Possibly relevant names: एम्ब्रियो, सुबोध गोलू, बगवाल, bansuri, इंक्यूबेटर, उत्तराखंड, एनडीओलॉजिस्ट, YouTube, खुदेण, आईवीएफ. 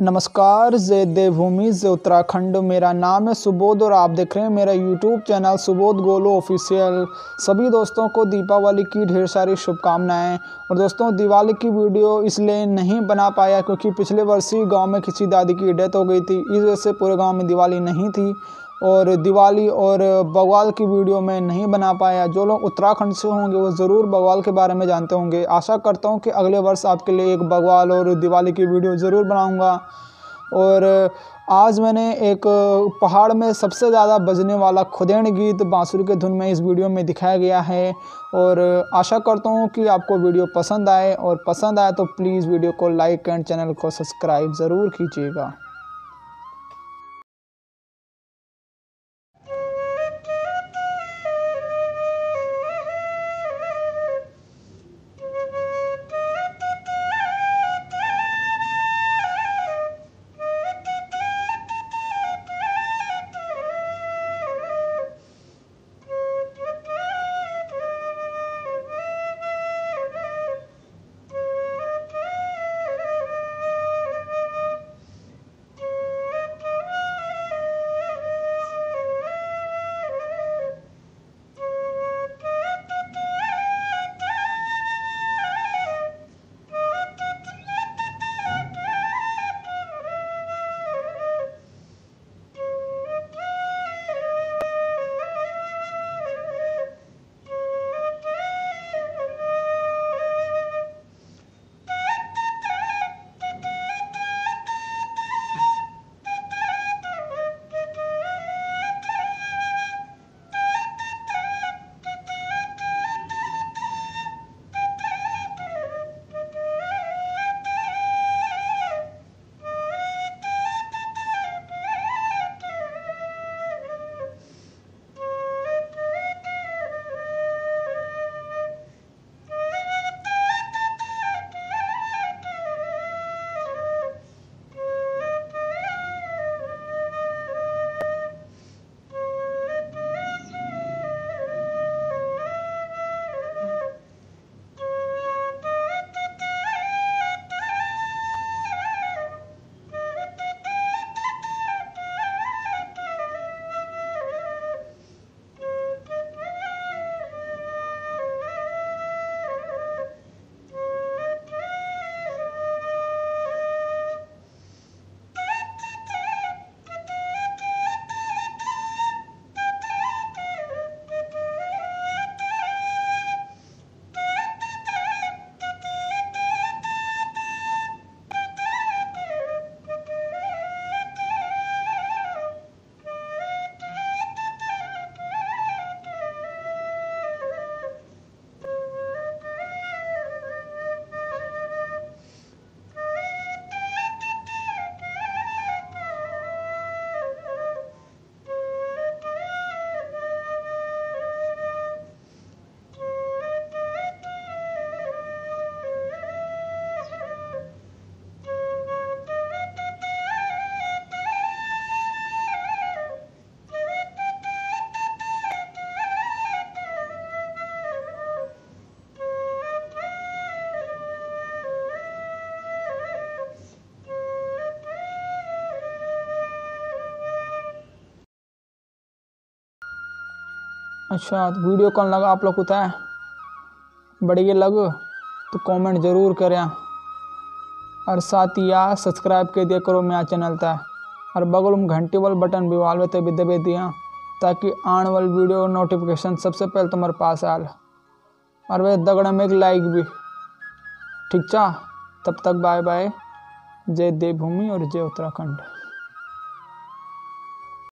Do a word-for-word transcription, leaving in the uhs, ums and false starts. नमस्कार जय देवभूमि जय उत्तराखंड। मेरा नाम है सुबोध और आप देख रहे हैं मेरा YouTube channel सुबोध गोलू official. सभी दोस्तों को दीपावली की ढेर सारी शुभकामनाएं। और दोस्तों दिवाली की वीडियो इसलिए नहीं बना पाया क्योंकि पिछले वर्ष ही गाँव में किसी दादी की डेथ हो गई थी, इस वजह से पूरे गाँव में दिवाली नहीं थी और दिवाली और बगवाल की वीडियो में नहीं बना पाया। जो लोग उत्तराखंड से होंगे वो ज़रूर बगवाल के बारे में जानते होंगे। आशा करता हूँ कि अगले वर्ष आपके लिए एक बगवाल और दिवाली की वीडियो ज़रूर बनाऊँगा। और आज मैंने एक पहाड़ में सबसे ज़्यादा बजने वाला खुदेण गीत बांसुरी के धुन में इस वीडियो में दिखाया गया है और आशा करता हूँ कि आपको वीडियो पसंद आए, और पसंद आए तो प्लीज़ वीडियो को लाइक एंड चैनल को सब्सक्राइब ज़रूर कीजिएगा। अच्छा वीडियो कौन लगा आप लोग को है बढ़िया लग तो कमेंट ज़रूर करें, और साथ ही यार सब्सक्राइब कर दिया करो मेरा चैनल तक, और बगल में घंटी वाल बटन भी वाल ते भी दबे दिया ताकि आने वाली वीडियो नोटिफिकेशन सबसे पहले तुम्हारे पास आल, और वे दगड़ में एक लाइक भी। ठीक चा, तब तक बाय बाय। जय देवभूमि और जय उत्तराखंड।